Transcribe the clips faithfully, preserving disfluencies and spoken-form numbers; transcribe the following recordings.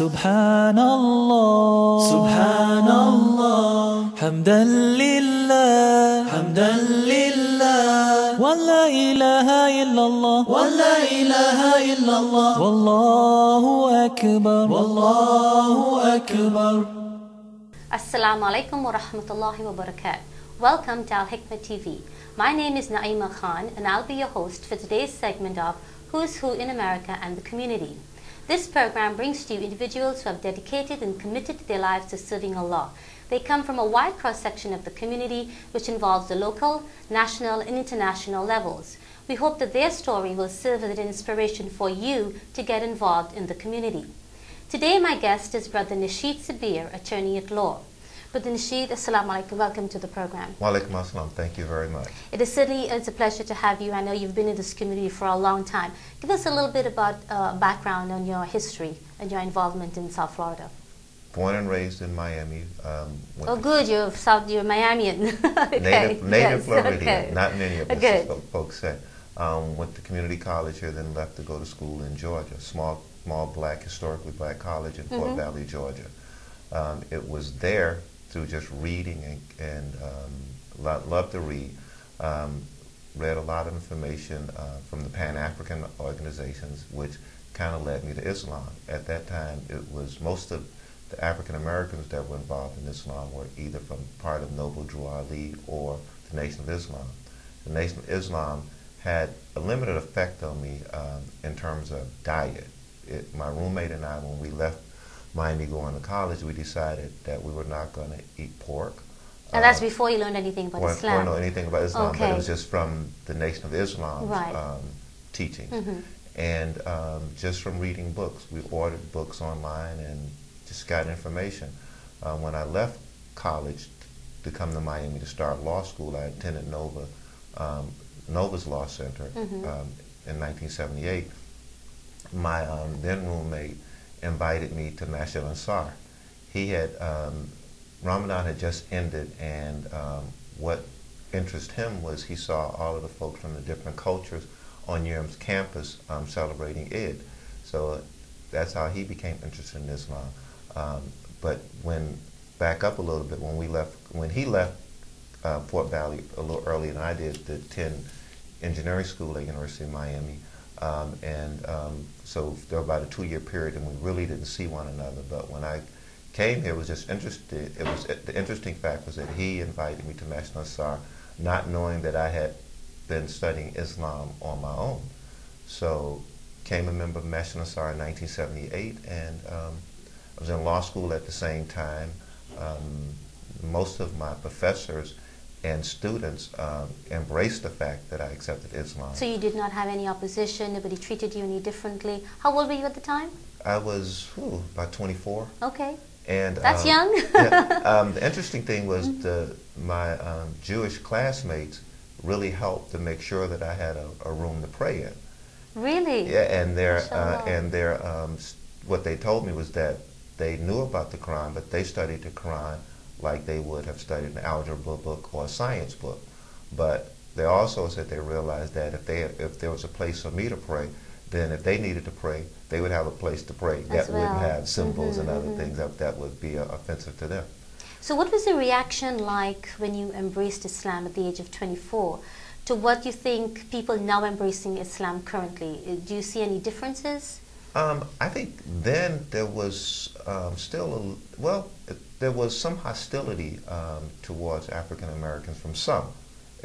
Subhanallah, Subhanallah, Hamdalillah, Hamdalillah, Wa la ilaha illallah, Wa la ilaha illallah, Wallahu Akbar, Wallahu Akbar. Assalamu alaikum wa rahmatullahi wa barakatuh. Welcome to Al Hikmah T V. My name is Naima Khan and I'll be your host for today's segment of Who's Who in America and the Community. This program brings to you individuals who have dedicated and committed their lives to serving Allah. They come from a wide cross-section of the community, which involves the local, national, and international levels. We hope that their story will serve as an inspiration for you to get involved in the community. Today, my guest is Brother Nashid Sabir, attorney at law. Brother Nashid, assalamu alaikum, welcome to the program. Wa alaikum assalam, thank you very much. It is certainly it's a pleasure to have you. I know you've been in this community for a long time. Give us a little bit about uh, background on your history and your involvement in South Florida. Born and raised in Miami. Um, oh good, you're South, you're Miamian. Okay. Native, native yes, Floridian, okay. Not many of us okay. folks said. Um, went to community college here, then left to go to school in Georgia. Small, small black, historically black college in mm-hmm. Fort Valley, Georgia. Um, it was there through just reading and, and um, lo love to read. Um, read a lot of information uh, from the Pan-African organizations, which kind of led me to Islam. At that time, it was most of the African Americans that were involved in Islam were either from part of Noble Drew Ali or the Nation of Islam. The Nation of Islam had a limited effect on me um, in terms of diet. It, my roommate and I, when we left Miami going to college, we decided that we were not going to eat pork. And um, that's before you learned anything about or, Islam? I didn't know anything about Islam, okay. But it was just from the Nation of Islam's right. um, teachings. Mm-hmm. And um, just from reading books. We ordered books online and just got information. Uh, when I left college to come to Miami to start law school, I attended Nova, um, Nova's Law Center mm-hmm. um, in nineteen seventy-eight. My um, then roommate invited me to Masjid Al-Ansar. He had, um, Ramadan had just ended, and um, what interested him was he saw all of the folks from the different cultures on Yurum's campus um, celebrating Eid. So that's how he became interested in Islam. Um, but when, back up a little bit, when we left, when he left uh, Fort Valley a little earlier than I did to attend engineering school at University of Miami, Um, and um, so there was about a two-year period, and we really didn't see one another. But when I came here, it was just interesting. It was the interesting fact was that he invited me to Masjid Al-Ansar, not knowing that I had been studying Islam on my own. So came a member of Masjid Al-Ansar in nineteen seventy-eight, and um, I was in law school at the same time. Um, most of my professors and students um, embraced the fact that I accepted Islam. So you did not have any opposition, nobody treated you any differently. How old were you at the time? I was ooh, about twenty-four. Okay, and that's um, young. Yeah, um, the interesting thing was mm-hmm. the, my um, Jewish classmates really helped to make sure that I had a, a room to pray in. Really? Yeah, and their, uh, and their um, what they told me was that they knew about the Quran, but they studied the Quran like they would have studied an algebra book or a science book. But they also said they realized that if they if there was a place for me to pray, then if they needed to pray, they would have a place to pray that well. wouldn't have symbols mm-hmm, and other mm-hmm. things that, that would be uh, offensive to them. So what was the reaction like when you embraced Islam at the age of twenty-four to what you think people now embracing Islam currently? Do you see any differences? Um, I think then there was um, still, a, well, it, there was some hostility um, towards African Americans from some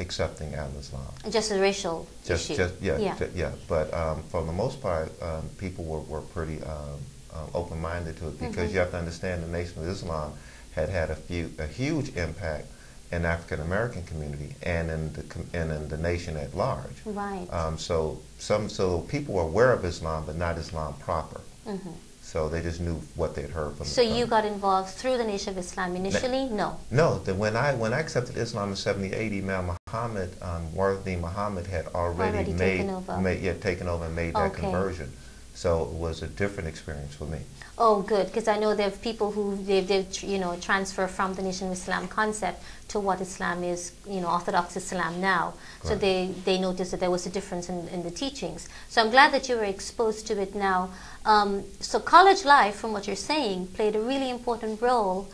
accepting al-Islam. Just a racial just, issue. Just, yeah, yeah. Just, yeah. But um, for the most part, um, people were, were pretty um, um, open-minded to it because mm-hmm. you have to understand the Nation of Islam had had a, few, a huge impact in African American community and in the com and in the nation at large. Right. Um, so some so people were aware of Islam, but not Islam proper. Mm-hmm. So they just knew what they'd heard from. So the, um, you got involved through the Nation of Islam initially? No. No. That when I when I accepted Islam in seventy-eight, Imam Muhammad, um, Warthi Muhammad had already, already made, taken over. made yeah taken over and made okay. that conversion. So it was a different experience for me. Oh, good, because I know there are people who they've, they've, you know, transfer from the Nation of Islam concept to what Islam is, you know, Orthodox Islam now. Right. So they, they noticed that there was a difference in, in the teachings. So I'm glad that you were exposed to it now. Um, so college life, from what you're saying, played a really important role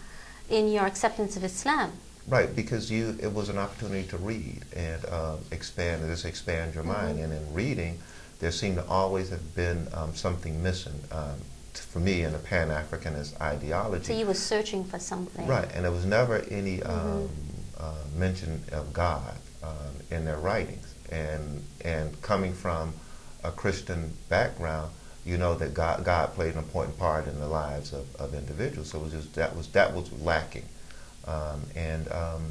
in your acceptance of Islam. Right, because you, it was an opportunity to read and uh, expand, just expand your mind. Mm-hmm. And in reading, there seemed to always have been um, something missing um, for me in a Pan-Africanist ideology. So you were searching for something. Right, and there was never any mm-hmm. um, uh, mention of God um, in their writings. And, and coming from a Christian background, you know that God, God played an important part in the lives of, of individuals. So it was just, that was, that was lacking. Um, and um,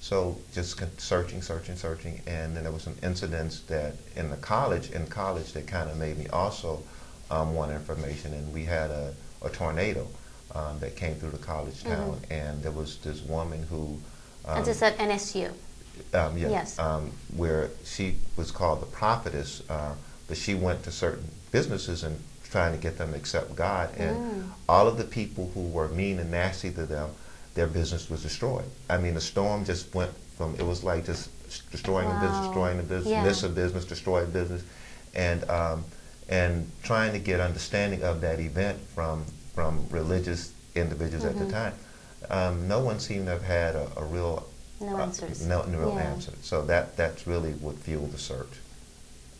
so just searching, searching, searching, and then there was some incidents that in the college, in college, that kind of made me also um, want information. And we had a, a tornado um, that came through the college town, mm-hmm. and there was this woman who. Um, and this at N S U. Um, yeah, yes. Um, where she was called the prophetess, uh, but she went to certain businesses and trying to get them to accept God, and mm. all of the people who were mean and nasty to them. Their business was destroyed. I mean, the storm just went from, it was like just destroying wow. the business, destroying the business, yeah. miss a business, destroy a business, and um, and trying to get understanding of that event from from religious individuals mm-hmm. at the time. Um, no one seemed to have had a, a real no uh, answers. No, no real yeah. answer. So that that's really what fueled the search,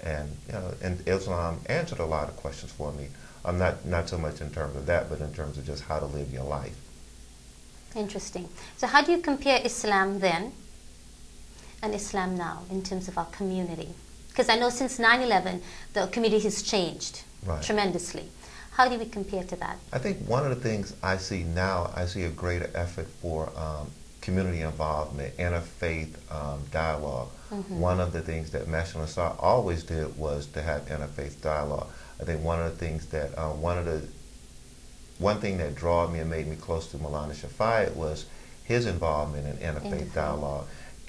and you know, and Islam answered a lot of questions for me. I'm um, not not so much in terms of that, but in terms of just how to live your life. Interesting. So how do you compare Islam then and Islam now in terms of our community? Because I know since nine eleven, the community has changed right. tremendously. How do we compare to that? I think one of the things I see now, I see a greater effort for um, community involvement, interfaith um, dialogue. Mm-hmm. One of the things that Masjid Al-Ansar always did was to have interfaith dialogue. I think one of the things that, uh, one of the One thing that drew me and made me close to Maulana Shafayat was his involvement in interfaith dialogue,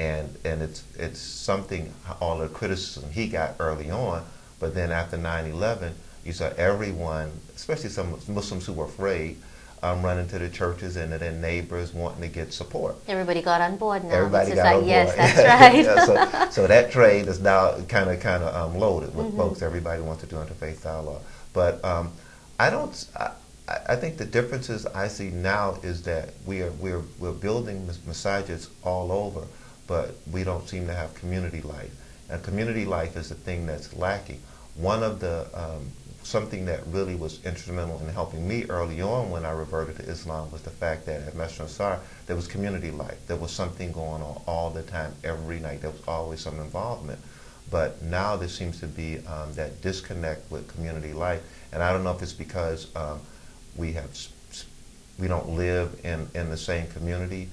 and and it's it's something all the criticism he got early on, but then after nine eleven, you saw everyone, especially some Muslims who were afraid, um, running to the churches and to their neighbors wanting to get support. Everybody got on board now. Everybody got like, on board. Yes, that's right. yeah, so, so that trade is now kind of kind of um, loaded with mm-hmm. folks. Everybody wants to do interfaith dialogue, but um, I don't. I, I think the differences I see now is that we are we're we're building masajids all over, but we don't seem to have community life. And community life is the thing that's lacking. One of the um, something that really was instrumental in helping me early on when I reverted to Islam was the fact that at Masjid Al-Ansar there was community life. There was something going on all the time, every night. There was always some involvement. But now there seems to be um, that disconnect with community life, and I don't know if it's because um, we have, we don't live in, in the same community,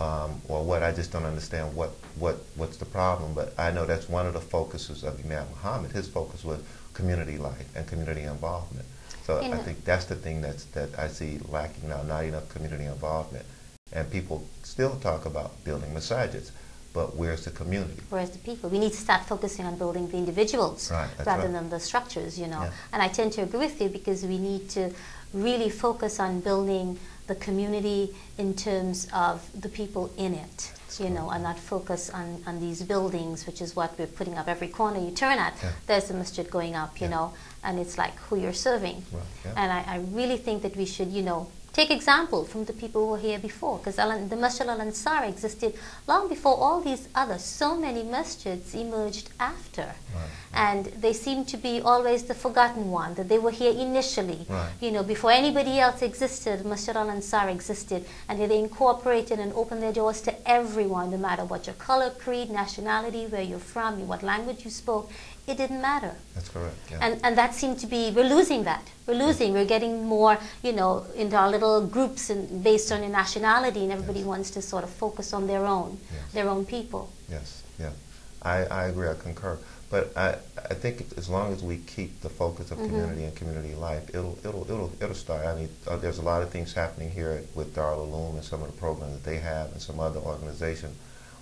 um, or what, I just don't understand what, what, what's the problem, but I know that's one of the focuses of Imam Muhammad. His focus was community life and community involvement. So in I think that's the thing that's, that I see lacking now, not enough community involvement. And people still talk about building masajids, but where's the community? Where's the people? We need to start focusing on building the individuals right, rather right. than the structures, you know. Yeah. And I tend to agree with you because we need to really focus on building the community in terms of the people in it, that's you cool. know, and not focus on, on these buildings, which is what we're putting up every corner you turn at. Yeah. There's a masjid going up, you yeah. know, and it's like who you're serving. Right. Yeah. And I, I really think that we should, you know, take example from the people who were here before, because the Masjid Al-Ansar existed long before all these others. So many masjids emerged after, right, right. and they seem to be always the forgotten one, that they were here initially. Right. You know, before anybody else existed, Masjid Al-Ansar existed, and they incorporated and opened their doors to everyone, no matter what your color, creed, nationality, where you're from, what language you spoke. It didn't matter. That's correct. Yeah. And and that seemed to be, we're losing that. We're losing. Yes. We're getting more, you know, into our little groups and based on your nationality, and everybody yes. wants to sort of focus on their own, yes. their own people. Yes. Yeah. I, I agree. I concur. But I I think as long as we keep the focus of community mm-hmm. and community life, it'll it'll it'll it'll start. I mean, uh, there's a lot of things happening here with Darul Uloom and some of the programs that they have and some other organization,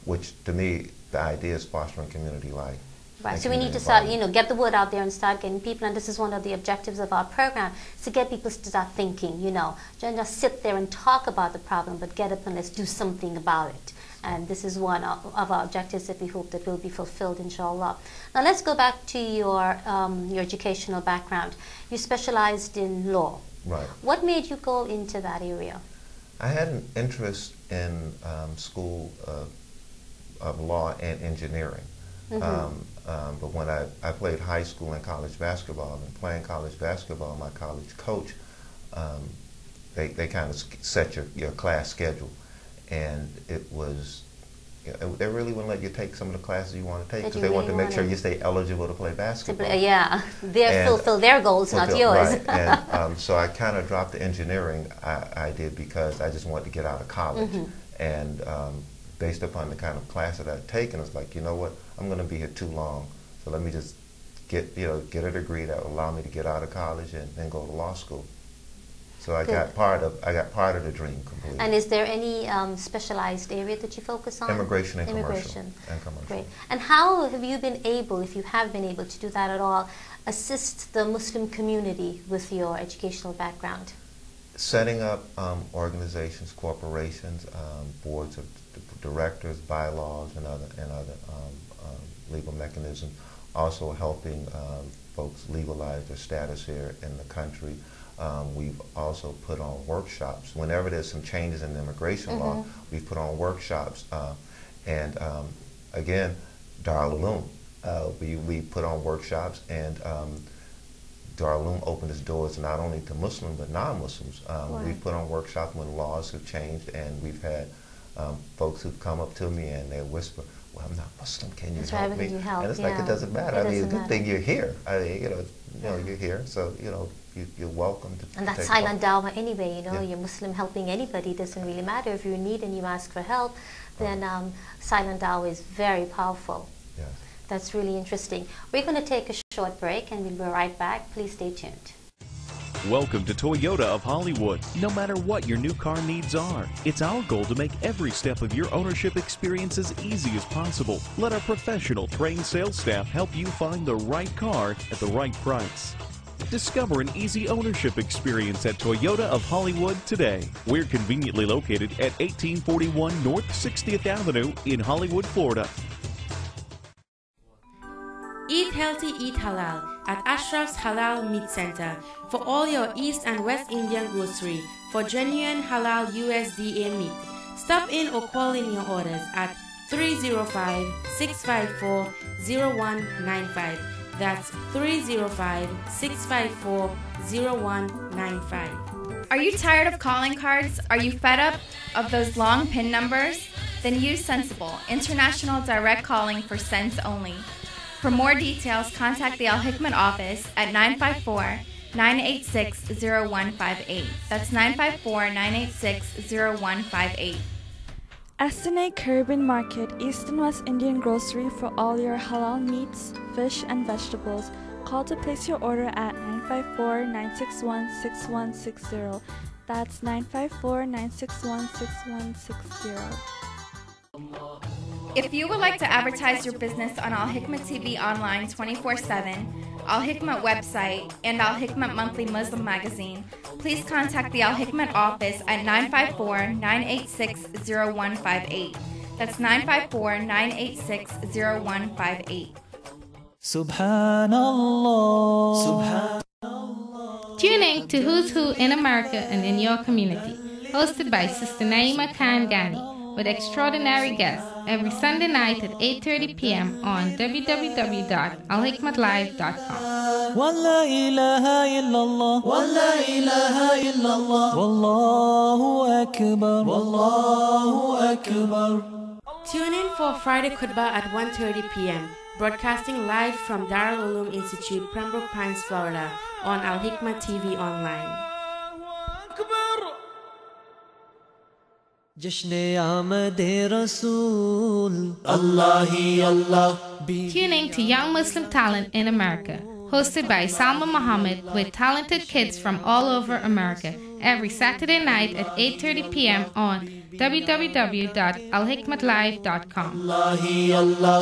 which to me the idea is fostering community life. Right. So we need to start, you know, get the word out there and start getting people. And this is one of the objectives of our program, is to get people to start thinking, you know, don't just sit there and talk about the problem, but get up and let's do something about it. And this is one of our objectives that we hope that will be fulfilled, inshallah. Now let's go back to your, um, your educational background. You specialized in law. Right. What made you go into that area? I had an interest in um, school of, of law and engineering. Mm-hmm. um, um, but when I, I played high school and college basketball, and playing college basketball, my college coach, um, they, they kind of set your, your class schedule. And it was, you know, they really wouldn't let you take some of the classes you want to take because they really want to make sure you stay eligible to play basketball. To play, yeah, they fulfill their goals, not yours. Right. And um, so I kind of dropped the engineering I, I did because I just wanted to get out of college. Mm-hmm. And um, based upon the kind of class that I'd taken, I was like, you know what, I'm going to be here too long, so let me just get, you know, get a degree that will allow me to get out of college and then go to law school. So I Good. got part of I got part of the dream completely. And is there any um, specialized area that you focus on? Immigration and Immigration. commercial. And commercial. Great. And how have you been able, if you have been able to do that at all, assist the Muslim community with your educational background? Setting up um, organizations, corporations, um, boards of directors, bylaws, and other and other um, um, legal mechanisms. Also helping um, folks legalize their status here in the country. Um, we've also put on workshops. Whenever there's some changes in the immigration mm-hmm. law, we've put on workshops. Uh, and um, again, Darul Uloom, uh, we, we put on workshops, and um, Darul Uloom opened its doors not only to Muslims but non-Muslims. Um, right. We've put on workshops when laws have changed, and we've had um, folks who've come up to me and they whisper, "Well, I'm not Muslim, can you That's help right, me? You help, and it's yeah. like, it doesn't matter. It I mean, it's a good matter. thing you're here. I mean, you know, you know, you're here, so, you know, You, you're welcome to. And that's silent dawah anyway, you know, yeah. you're Muslim helping anybody, doesn't really matter. If you're in need and you ask for help, then um, silent dawah is very powerful. Yeah. That's really interesting. We're going to take a short break and we'll be right back. Please stay tuned. Welcome to Toyota of Hollywood. No matter what your new car needs are, it's our goal to make every step of your ownership experience as easy as possible. Let our professional trained sales staff help you find the right car at the right price. Discover an easy ownership experience at Toyota of Hollywood today. We're conveniently located at eighteen forty-one North sixtieth Avenue in Hollywood, Florida. Eat healthy, eat halal at Ashraf's Halal Meat Center for all your East and West Indian grocery for genuine halal U S D A meat. Stop in or call in your orders at three oh five, six five four, oh one nine five. That's three oh five, six five four, oh one nine five. Are you tired of calling cards? Are you fed up of those long PIN numbers? Then use Sensible, international direct calling for cents only. For more details, contact the Al Hikmah office at nine five four, nine eight six, oh one five eight. That's nine five four, nine eight six, oh one five eight. S and A Caribbean Market, East and West Indian grocery for all your halal meats, fish, and vegetables. Call to place your order at nine five four, nine six one, six one six zero. That's nine five four, nine six one, six one six zero. If you would like to advertise your business on Al Hikmah T V online twenty-four seven, Al Hikmah website, and Al Hikmah Monthly Muslim Magazine, please contact the Al Hikmah office at nine five four, nine eight six, oh one five eight. That's nine five four, nine eight six, oh one five eight. Subhanallah. Subhanallah. Tune in to Who's Who in America and in your community, hosted by Sister Naima Khan with extraordinary guests every Sunday night at eight thirty p m on w w w dot al hikmat live dot com. Walla ilaha illallah, walla ilaha illallah, wallahu akbar, wallahu akbar. Tune in for Friday Khutbah at one thirty p m, broadcasting live from Darul Uloom Institute, Pembroke Pines, Florida, on Al Hikmah T V online. Jashne Ahmad-e-Rasool, Allah hi Allah. Tuning to Young Muslim Talent in America, hosted by Salma Muhammad with talented kids from all over America every Saturday night at eight thirty p m on w w w dot al hikmat live dot com. Allah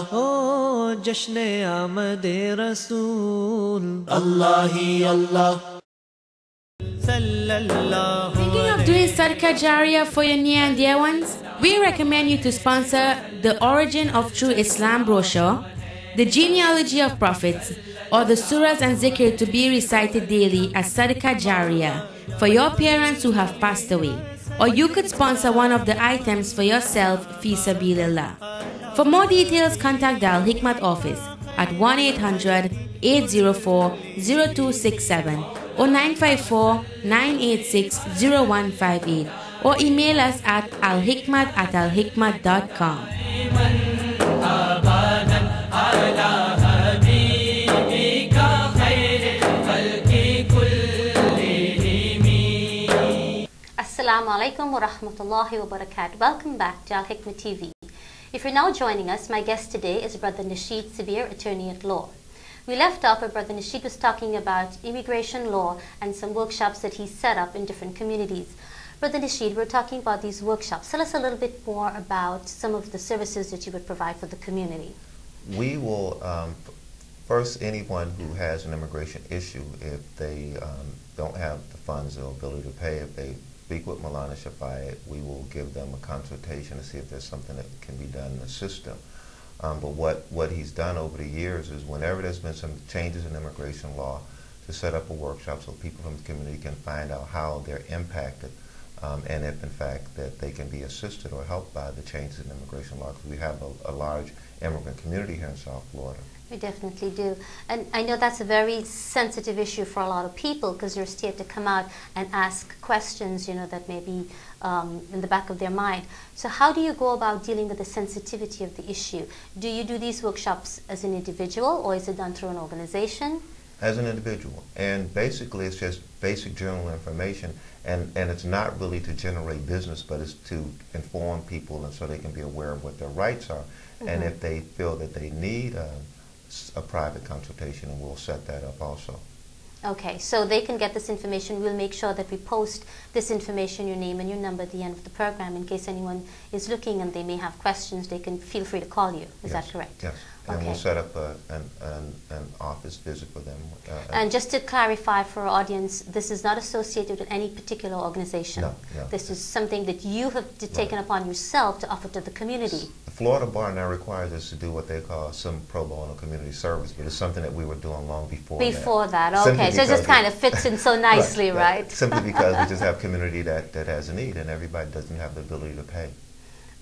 ho Jashne Ahmad-e-Rasool, Allahi Allah. Thinking of doing Sadaqah Jariyah for your near and dear ones? We recommend you to sponsor the Origin of True Islam brochure, the Genealogy of Prophets, or the surahs and zikr to be recited daily as Sadaqah Jariyah for your parents who have passed away. Or you could sponsor one of the items for yourself, fi sabilillah. For more details, contact the Al Hikmat office at one eight hundred, eight oh four, oh two six seven or nine five four, nine eight six, oh one five eight, or email us at al hikmat at al hikmat dot com. Assalamu alaikum wa rahmatullahi wa barakatuh. Welcome back to Al Hikmah T V. If you're now joining us, my guest today is Brother Nashid Sabir, attorney at law. We left off where Brother Nashid was talking about immigration law and some workshops that he set up in different communities. Brother Nashid, we're talking about these workshops. Tell us a little bit more about some of the services that you would provide for the community. We will, um, first, anyone who has an immigration issue, if they um, don't have the funds or ability to pay, if they speak with Maulana Shafayat, we will give them a consultation to see if there's something that can be done in the system. Um, but what, what he's done over the years is whenever there's been some changes in immigration law, to set up a workshop so people from the community can find out how they're impacted um, and if, in fact, that they can be assisted or helped by the changes in immigration law, because we have a, a large immigrant community here in South Florida. We definitely do. And I know that's a very sensitive issue for a lot of people, because you're scared to come out and ask questions, you know, that may be um, in the back of their mind. So how do you go about dealing with the sensitivity of the issue? Do you do these workshops as an individual, or is it done through an organization? As an individual. And basically it's just basic general information, and, and it's not really to generate business, but it's to inform people and so they can be aware of what their rights are. Mm-hmm. And if they feel that they need a, a private consultation, and we'll set that up also. Okay, so they can get this information. We'll make sure that we post this information, your name and your number, at the end of the program, in case anyone is looking and they may have questions. They can feel free to call you. Is yes. that correct? Yes. Okay. And we'll set up a, an, an, an office visit for them. Uh, and just to clarify for our audience, this is not associated with any particular organization. No, no. This is something that you have to taken right. upon yourself to offer to the community. The Florida Bar now requires us to do what they call some pro bono community service, but it's something that we were doing long before Before that, that. okay. So it just kind of fits in so nicely, right? right. right. Simply because we just have community that, that has a need, and everybody doesn't have the ability to pay.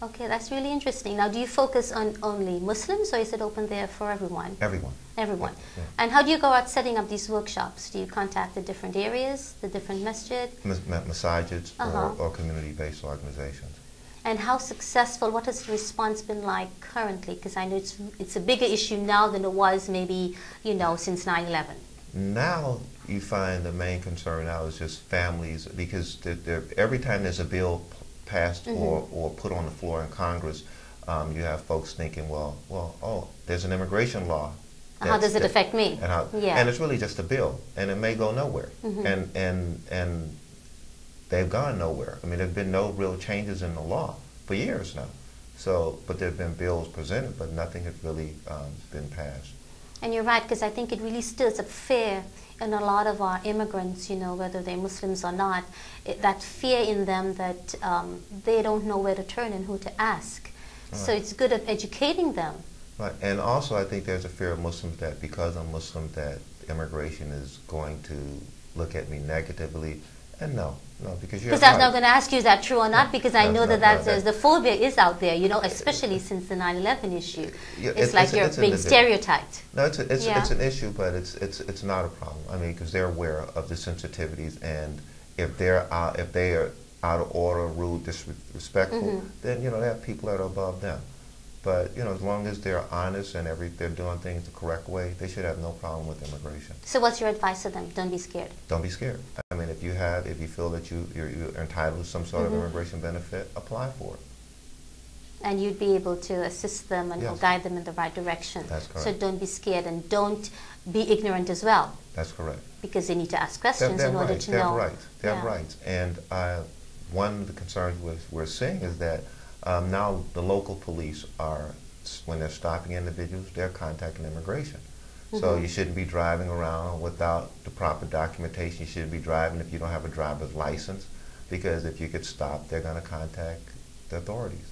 Okay, that's really interesting. Now, do you focus on only Muslims, or is it open there for everyone? Everyone. Everyone. Yeah. And how do you go about setting up these workshops? Do you contact the different areas, the different masjid? Mas masajids uh-huh. or, or community-based organizations. And how successful, what has the response been like currently? Because I know it's, it's a bigger issue now than it was maybe, you know, since nine eleven. Now you find the main concern now is just families, because they're, they're, every time there's a bill passed mm-hmm. or, or put on the floor in Congress, um, you have folks thinking, well, well, oh, there's an immigration law. How does it that, affect me? And, how, yeah. and it's really just a bill, and it may go nowhere. Mm-hmm. And, and, and they've gone nowhere. I mean, there have been no real changes in the law for years now. So, but there have been bills presented, but nothing has really um, been passed. And you're right, because I think it really stirs up fear in a lot of our immigrants, you know, whether they're Muslims or not, it, that fear in them that um, they don't know where to turn and who to ask. Right. So it's good at educating them. Right, and also I think there's a fear of Muslims that because I'm Muslim that immigration is going to look at me negatively, and no, no, because you're Because I was not going to ask you, is that true or not, no, because I no, know no, that, that, no, that, that the phobia is out there, you know, especially it, since the nine eleven issue. Yeah, it's, it's like it's, you're it's being stereotyped. No, it's, a, it's, yeah. it's an issue, but it's, it's, it's not a problem. I mean, because they're aware of the sensitivities, and if, they're out, if they are out of order, rude, disrespectful, mm-hmm. then, you know, they have people that are above them. But, you know, as long as they're honest and every, they're doing things the correct way, they should have no problem with immigration. So what's your advice to them? Don't be scared. Don't be scared. I mean, if you have, if you feel that you, you're, you're entitled to some sort mm-hmm. of immigration benefit, apply for it. and you'd be able to assist them and yes. guide them in the right direction. That's correct. So don't be scared, and don't be ignorant as well. That's correct. Because they need to ask questions they're, they're in order right. to they're know. Right. They're yeah. right. And uh, one of the concerns we're, we're seeing is that um, now the local police are, when they're stopping individuals, they're contacting immigration. Mm-hmm. So you shouldn't be driving around without the proper documentation. You shouldn't be driving if you don't have a driver's license, because if you get stopped, they're going to contact the authorities.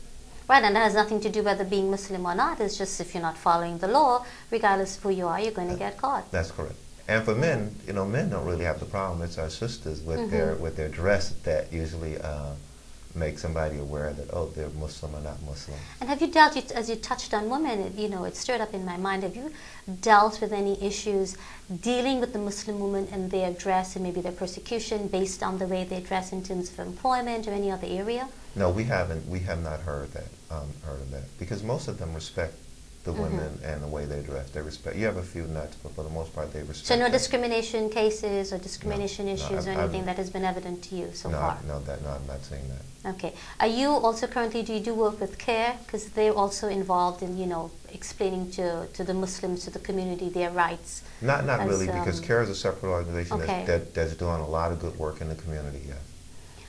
Right, and that has nothing to do whether being Muslim or not. It's just if you're not following the law, regardless of who you are, you're going that, to get caught. That's correct. And for men, you know, men don't really have the problem. It's our sisters with mm-hmm. their with their dress that usually uh, make somebody aware that, oh, they're Muslim or not Muslim. And have you dealt, as you touched on women, it, you know, it stirred up in my mind, have you dealt with any issues dealing with the Muslim women and their dress and maybe their persecution based on the way they dress in terms of employment or any other area? No, we haven't. We have not heard that, um, heard of that, because most of them respect the mm-hmm. women and the way they dress. They respect. You have a few nuts, but for the most part, they respect. So no them. discrimination cases or discrimination no, issues no, or anything I've, that has been evident to you so no, far? No, that, no, I'm not seeing that. Okay. Are you also currently, do you do work with CAIR? Because they're also involved in, you know, explaining to, to the Muslims, to the community, their rights. Not, not as, really, because um, CAIR is a separate organization okay. that's, that, that's doing a lot of good work in the community, yes.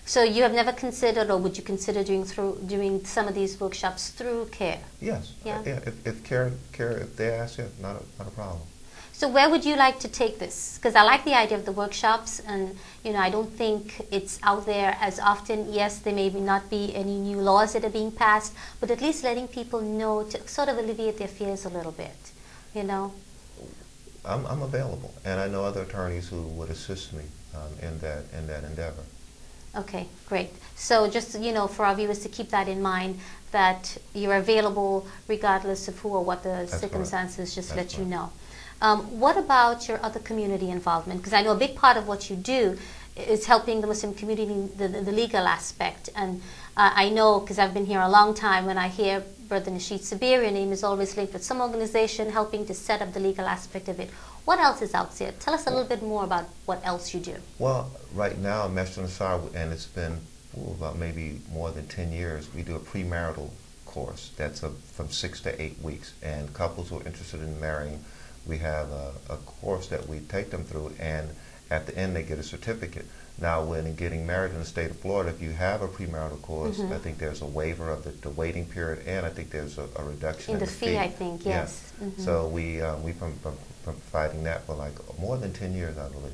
So you have never considered, or would you consider doing through doing some of these workshops through CAIR? Yes. Yeah. yeah if if CAIR, CAIR, if they ask it, not a, not a problem. So where would you like to take this? Because I like the idea of the workshops, and you know I don't think it's out there as often. Yes, there may not be any new laws that are being passed, but at least letting people know to sort of alleviate their fears a little bit, you know. I'm I'm available, and I know other attorneys who would assist me um, in that in that endeavor. Okay, great. So just, you know, for our viewers to keep that in mind, that you're available regardless of who or what the That's circumstances, correct. just That's let correct. you know. Um, what about your other community involvement? Because I know a big part of what you do is helping the Muslim community, the, the, the legal aspect. And uh, I know, because I've been here a long time, when I hear Brother Nashid Sabir, your name is always linked with some organization helping to set up the legal aspect of it. What else is out there? Tell us a little bit more about what else you do. Well, right now, Masjid Al-Ansar, and it's been ooh, about maybe more than ten years, we do a premarital course that's a, from six to eight weeks. And couples who are interested in marrying, we have a, a course that we take them through, and at the end they get a certificate. Now, when getting married in the state of Florida, if you have a premarital course, mm-hmm. I think there's a waiver of the, the waiting period, and I think there's a, a reduction in, in the, the fee, fee. I think, yes. Yeah. Mm-hmm. So we um, we've been providing that for like more than ten years, I believe.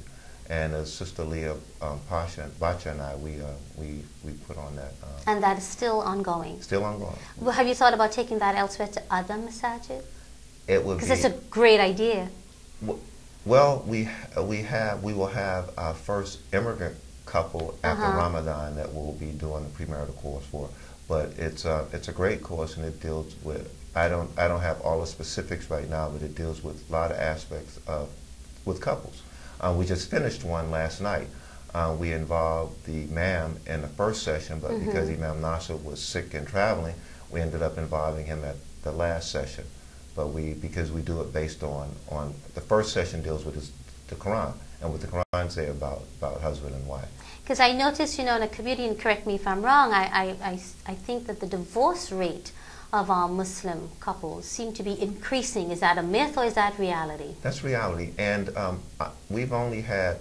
And uh, Sister Leah um, Pasha Bacha and I, we uh, we we put on that. Um, and that is still ongoing. Still ongoing. Well, have you thought about taking that elsewhere to other massages? It would because be, it's a great idea. Well, Well, we we have we will have our first immigrant couple after uh-huh. Ramadan that we'll be doing the premarital course for. But it's uh, it's a great course, and it deals with I don't I don't have all the specifics right now, but it deals with a lot of aspects of with couples. Uh, we just finished one last night. Uh, we involved the Imam in the first session, but mm-hmm. because Imam Nasser was sick and traveling, we ended up involving him at the last session. But we, because we do it based on, on the first session deals with the Quran and what the Quran say about, about husband and wife. Because I noticed, you know, in a community, and correct me if I'm wrong, I, I, I, I think that the divorce rate of our Muslim couples seem to be increasing. Is that a myth or is that reality? That's reality. And um, we've only had,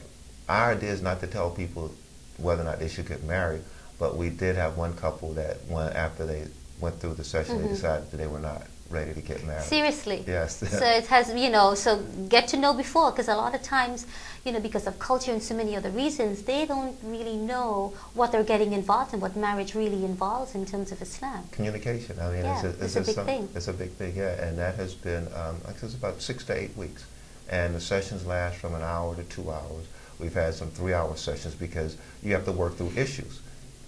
our idea is not to tell people whether or not they should get married, but we did have one couple that went, after they went through the session, mm-hmm. they decided that they were not ready to get married. Seriously. Yes. So it has, you know, so get to know before, because a lot of times, you know, because of culture and so many other reasons, they don't really know what they're getting involved in, what marriage really involves in terms of Islam. Communication. I mean, yeah, it's, a, it's, it's a big some, thing. It's a big thing, yeah. And that has been, um, I guess it's about six to eight weeks. And the sessions last from an hour to two hours. We've had some three-hour sessions because you have to work through issues.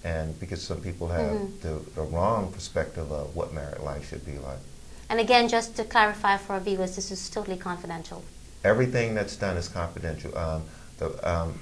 And because some people have mm-hmm. the, the wrong perspective of what married life should be like. And again, just to clarify for our viewers, this is totally confidential. Everything that's done is confidential. Um, the, um,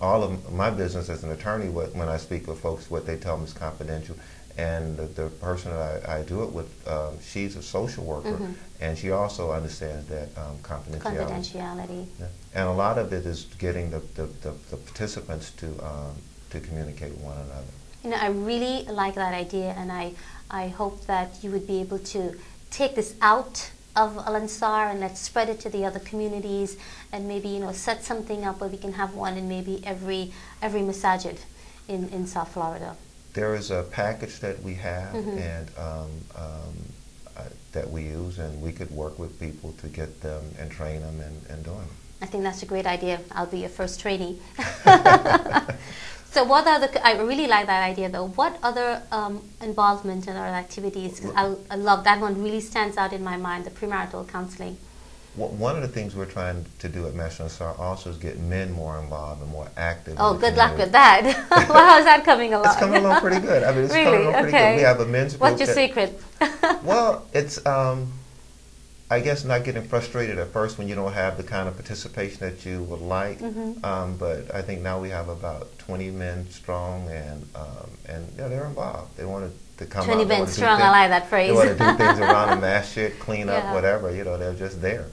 all of my business as an attorney, when I speak with folks, what they tell me is confidential. And the, the person that I, I do it with, um, she's a social worker, mm-hmm. and she also understands that um, confidentiality. Confidentiality. Yeah. And a lot of it is getting the, the, the, the participants to, um, to communicate with one another. You know, I really like that idea, and I, I hope that you would be able to take this out of Al Ansar and let's spread it to the other communities, and maybe, you know, set something up where we can have one in maybe every every masajid in, in South Florida. There is a package that we have, mm-hmm. and um, um, uh, that we use, and we could work with people to get them and train them and, and do them. I think that's a great idea. I'll be your first trainee. So what are the, I really like that idea though. What other um, involvement in our activities? Cause I, I love that one, really stands out in my mind, the premarital counseling. Well, one of the things we're trying to do at Masjid Al-Ansar also is get men more involved and more active. Oh, good luck with that. Well, how's that coming along? It's coming along pretty good. I mean, it's really? coming along pretty okay. good. We have a men's group. What's your secret? Well, it's, um, I guess, not getting frustrated at first when you don't have the kind of participation that you would like. Mm-hmm. um, but I think now we have about twenty men strong, and um, and yeah, they're involved. They want to come twenty out. twenty men strong, I like that phrase. They want to do things around the masjid, clean yeah. up, whatever. You know, they're just there.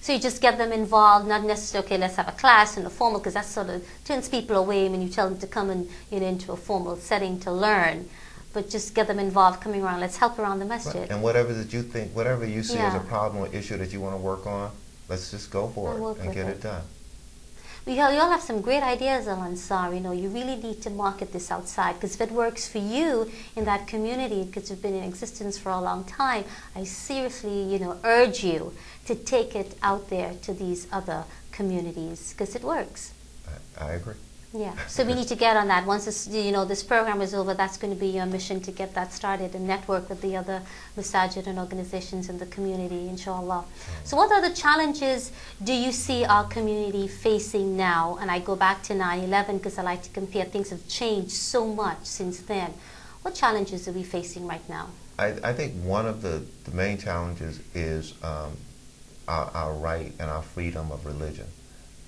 So you just get them involved, not necessarily, okay, let's have a class and a formal, because that sort of turns people away when you tell them to come in, you know, into a formal setting to learn. But just get them involved, coming around, let's help around the masjid. Right. And whatever that you think, whatever you see yeah. as a problem or issue that you want to work on, let's just go for I'll it and get it, it done. We all, you all have some great ideas, Al Ansar. You know, you really need to market this outside, because if it works for you in that community, because you've been in existence for a long time, I seriously, you know, urge you to take it out there to these other communities, because it works. I, I agree. Yeah, so we need to get on that. Once this, you know, this program is over, that's going to be your mission to get that started and network with the other masajid and organizations in the community, inshallah. So what other challenges do you see our community facing now? And I go back to nine eleven because I like to compare. Things have changed so much since then. What challenges are we facing right now? I, I think one of the, the main challenges is um, our, our right and our freedom of religion.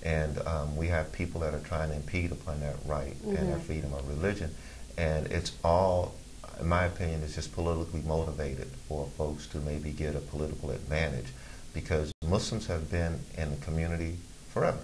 And um, we have people that are trying to impede upon that right mm-hmm. and their freedom of religion. And it's all, in my opinion, it's just politically motivated for folks to maybe get a political advantage, because Muslims have been in the community forever.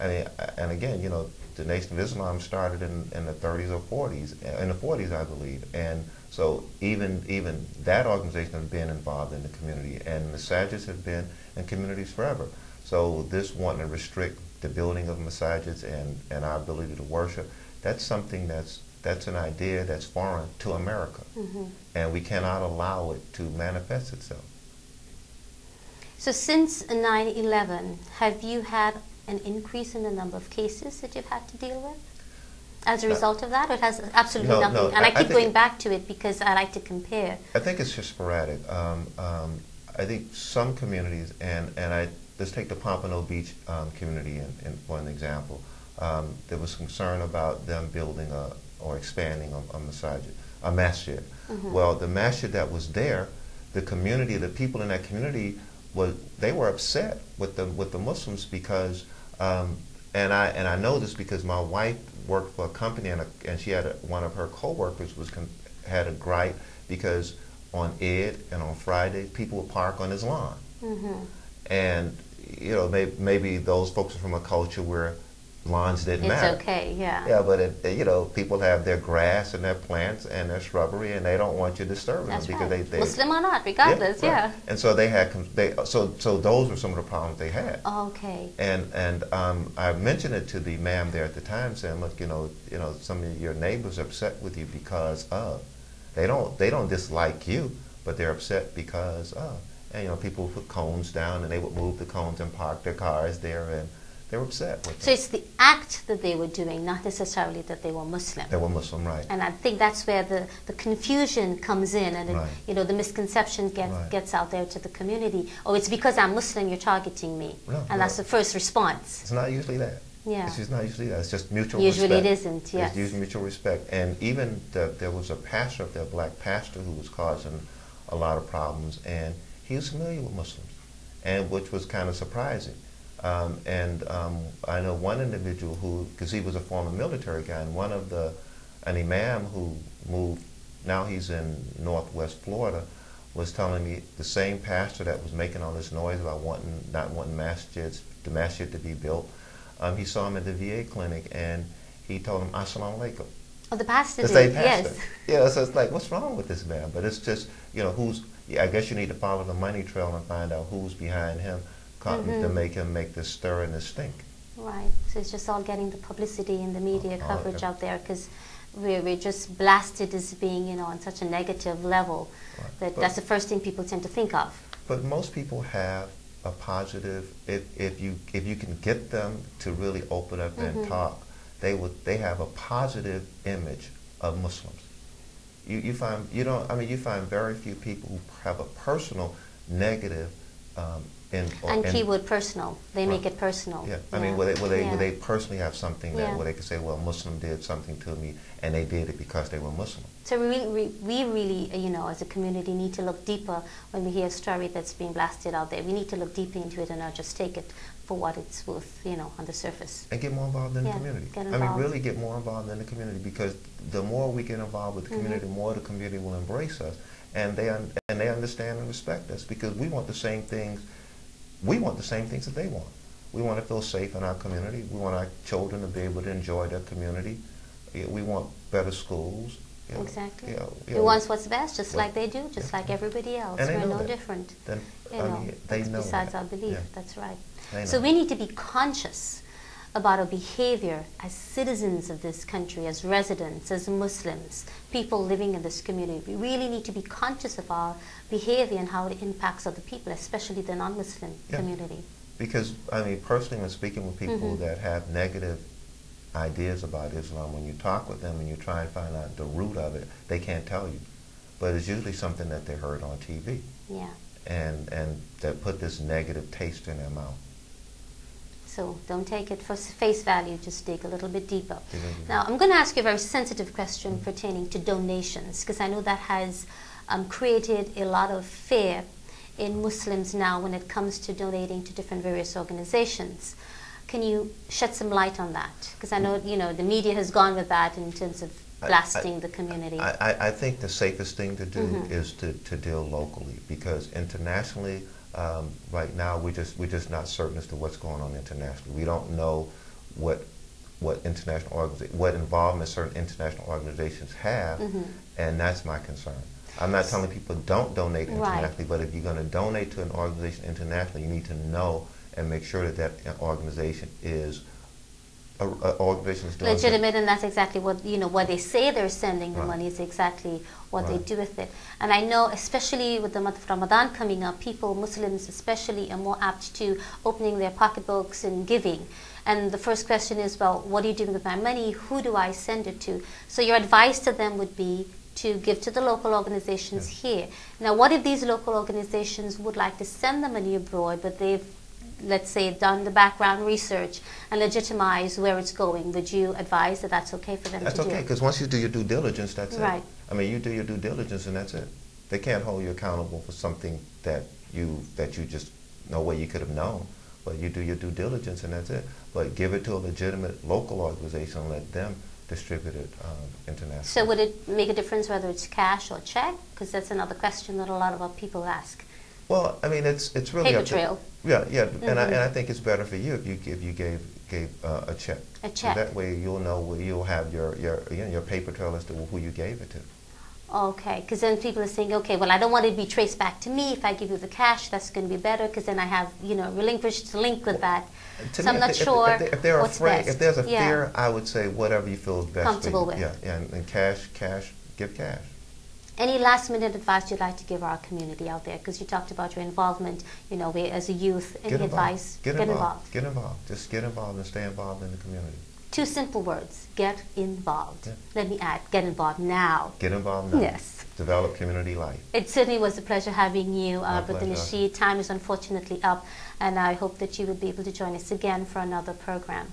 I mean, and again, you know, the Nation of Islam started in, in the thirties or forties, in the forties, I believe. And so even even that organization has been involved in the community, and the Sajids have been in communities forever. So this wanting to restrict the building of masajids and, and our ability to worship, that's something that's, that's an idea that's foreign to America. Mm-hmm. And we cannot allow it to manifest itself. So since nine eleven, have you had an increase in the number of cases that you've had to deal with as a result uh, of that? Or it has absolutely no, nothing? No, and I, I keep I going back to it because I like to compare. I think it's just sporadic. Um, um, I think some communities, and, and I let's take the Pompano Beach um, community in, in, for an example. Um, there was concern about them building a, or expanding a, a masjid. A masjid. Mm-hmm. Well, the masjid that was there, the community, the people in that community, was they were upset with the with the Muslims because, um, and I and I know this because my wife worked for a company, and, a, and she had a, one of her coworkers was con had a gripe because on Eid and on Friday people would park on his lawn. Mm-hmm. And you know, may, maybe those folks are from a culture where lawns didn't matter. It's okay, yeah. Yeah, but it, you know, people have their grass and their plants and their shrubbery, and they don't want you disturbing them because they, they Muslim or not, regardless, yeah. Right. yeah. And so they had, they so so those were some of the problems they had. Okay. And and um, I mentioned it to the ma'am there at the time, saying, look, you know, you know, some of your neighbors are upset with you because of they don't they don't dislike you, but they're upset because of. And, you know, people would put cones down, and they would move the cones and park their cars there, and they were upset with it. So it's the act that they were doing, not necessarily that they were Muslim. They were Muslim, right. And I think that's where the, the confusion comes in, and, right. it, you know, the misconception gets, right. gets out there to the community. Oh, it's because I'm Muslim, you're targeting me. No, and no. that's the first response. It's not usually that. Yeah. It's just not usually that. It's just mutual usually respect. Usually it isn't, yes. It's usually mutual respect. And even the, there was a pastor up there, a black pastor, who was causing a lot of problems, and he was familiar with Muslims, and which was kind of surprising. Um, and um, I know one individual who, because he was a former military guy, and one of the, an imam who moved, now he's in Northwest Florida, was telling me the same pastor that was making all this noise about wanting, not wanting masjids, the masjid to be built, um, he saw him at the V A clinic, and he told him, Assalamu alaikum. Oh, the pastor the state did, pastor. Yes. Yeah, so it's like, what's wrong with this man? But it's just, you know, who's, yeah, I guess you need to follow the money trail and find out who's behind him mm-hmm. to make him make this stir and this stink. Right, so it's just all getting the publicity and the media oh, coverage okay. out there, because we're, we're just blasted as being, you know, on such a negative level right. that but that's the first thing people tend to think of. But most people have a positive, if, if, you, if you can get them to really open up mm-hmm. and talk, they would, they have a positive image of Muslims. You, you find, you don't, I mean, you find very few people who have a personal negative um, in, and keyword personal. They right. make it personal. Yeah, I yeah. mean, where they, where they, yeah. where they personally have something that yeah. where they can say, well, Muslim did something to me, and they did it because they were Muslim. So we, we, we really, you know, as a community need to look deeper when we hear a story that's being blasted out there. We need to look deeper into it and not just take it for what it's worth, you know, on the surface. And get more involved in yeah, the community. I mean, really get more involved in the community, because the more we get involved with the mm-hmm. community, the more the community will embrace us, and they, un and they understand and respect us, because we want the same things. We want the same things that they want. We want to feel safe in our community. We want our children to be able to enjoy their community. We want better schools. You know, exactly. You know, you know, we want what's best, just well, like they do, just yeah. like everybody else. And We're no that. different. Then, you know, mean, they that's know besides that. our belief. Yeah. That's right. So we need to be conscious about our behavior as citizens of this country, as residents, as Muslims, people living in this community. We really need to be conscious of our behavior and how it impacts other people, especially the non-Muslim yeah. community. Because, I mean, personally, when speaking with people mm-hmm. that have negative ideas about Islam, when you talk with them and you try and find out the root of it, they can't tell you. But it's usually something that they heard on T V. Yeah. And, and that put this negative taste in their mouth. So don't take it for face value, just dig a little bit deeper. Mm-hmm. Now, I'm going to ask you a very sensitive question mm-hmm. pertaining to donations, because I know that has um, created a lot of fear in Muslims now when it comes to donating to different various organizations. Can you shed some light on that? Because I know, you know, the media has gone with that in terms of blasting I, I, the community. I, I, I think the safest thing to do mm-hmm. is to, to deal locally, because internationally, Um, right now, we're just we're just not certain as to what's going on internationally. We don't know what what international organiza what involvement certain international organizations have, mm-hmm. and that's my concern. I'm not telling people don't donate internationally, right. but if you're going to donate to an organization internationally, you need to know and make sure that that organization is a, a organization is doing legitimate, that. And that's exactly what you know. What they say they're sending the right. money is exactly what right. they do with it. And I know, especially with the month of Ramadan coming up, people, Muslims especially, are more apt to opening their pocketbooks and giving. And the first question is, well, what are you doing with my money? Who do I send it to? So your advice to them would be to give to the local organizations yes. here. Now, what if these local organizations would like to send the money abroad, but they've let's say, done the background research and legitimize where it's going? Would you advise that that's okay for them that's to okay, do? That's okay, because once you do your due diligence, that's right. it. I mean, you do your due diligence and that's it. They can't hold you accountable for something that you, that you just, no way you could have known. But you do your due diligence and that's it. But give it to a legitimate local organization and let them distribute it um, internationally. So would it make a difference whether it's cash or check? Because that's another question that a lot of our people ask. Well, I mean, it's it's really paper trail. Yeah, yeah, mm-hmm. and I and I think it's better for you if you if you gave gave uh, a check. A check. So that way you'll know where you'll have your your you know, your paper trail as to who you gave it to. Okay, because then people are saying, okay, well, I don't want it to be traced back to me. If I give you the cash, that's going to be better, because then I have you know relinquished the link with well, that. So me, I'm not they, sure if, they, if, they're what's afraid, best. If there's a yeah. fear, I would say whatever you feel is best. Comfortable with. Yeah, and, and cash, cash, give cash. Any last-minute advice you'd like to give our community out there? Because you talked about your involvement, you know, as a youth. Any get advice? Get, get involved. involved. Get involved. Just get involved and stay involved in the community. Two simple words. Get involved. Yeah. Let me add, get involved now. Get involved now. Yes. Develop community life. It certainly was a pleasure having you, uh, Brother Nashid. Time is unfortunately up, and I hope that you would be able to join us again for another program.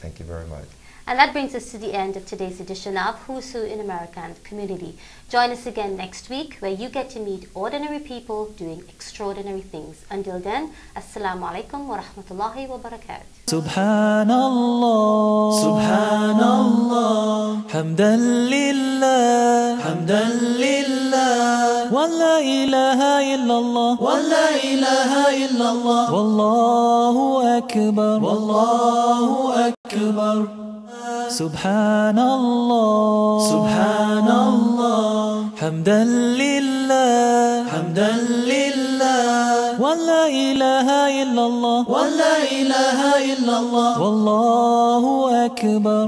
Thank you very much. And that brings us to the end of today's edition of Who's Who in America and the Community. Join us again next week, where you get to meet ordinary people doing extraordinary things. Until then, Assalamu alaikum wa rahmatullahi wa barakatuh. Subhanallah, Subhanallah, Hamdan lillah, Hamdan lillah, wa la ilaha illallah, wa la ilaha illallah, wallahu akbar, wallahu akbar. Subhanallah, Subhanallah, Hamdalillah, Hamdalillah, wa la ilaha illallah, wa la ilaha illallah, Wallahu Akbar.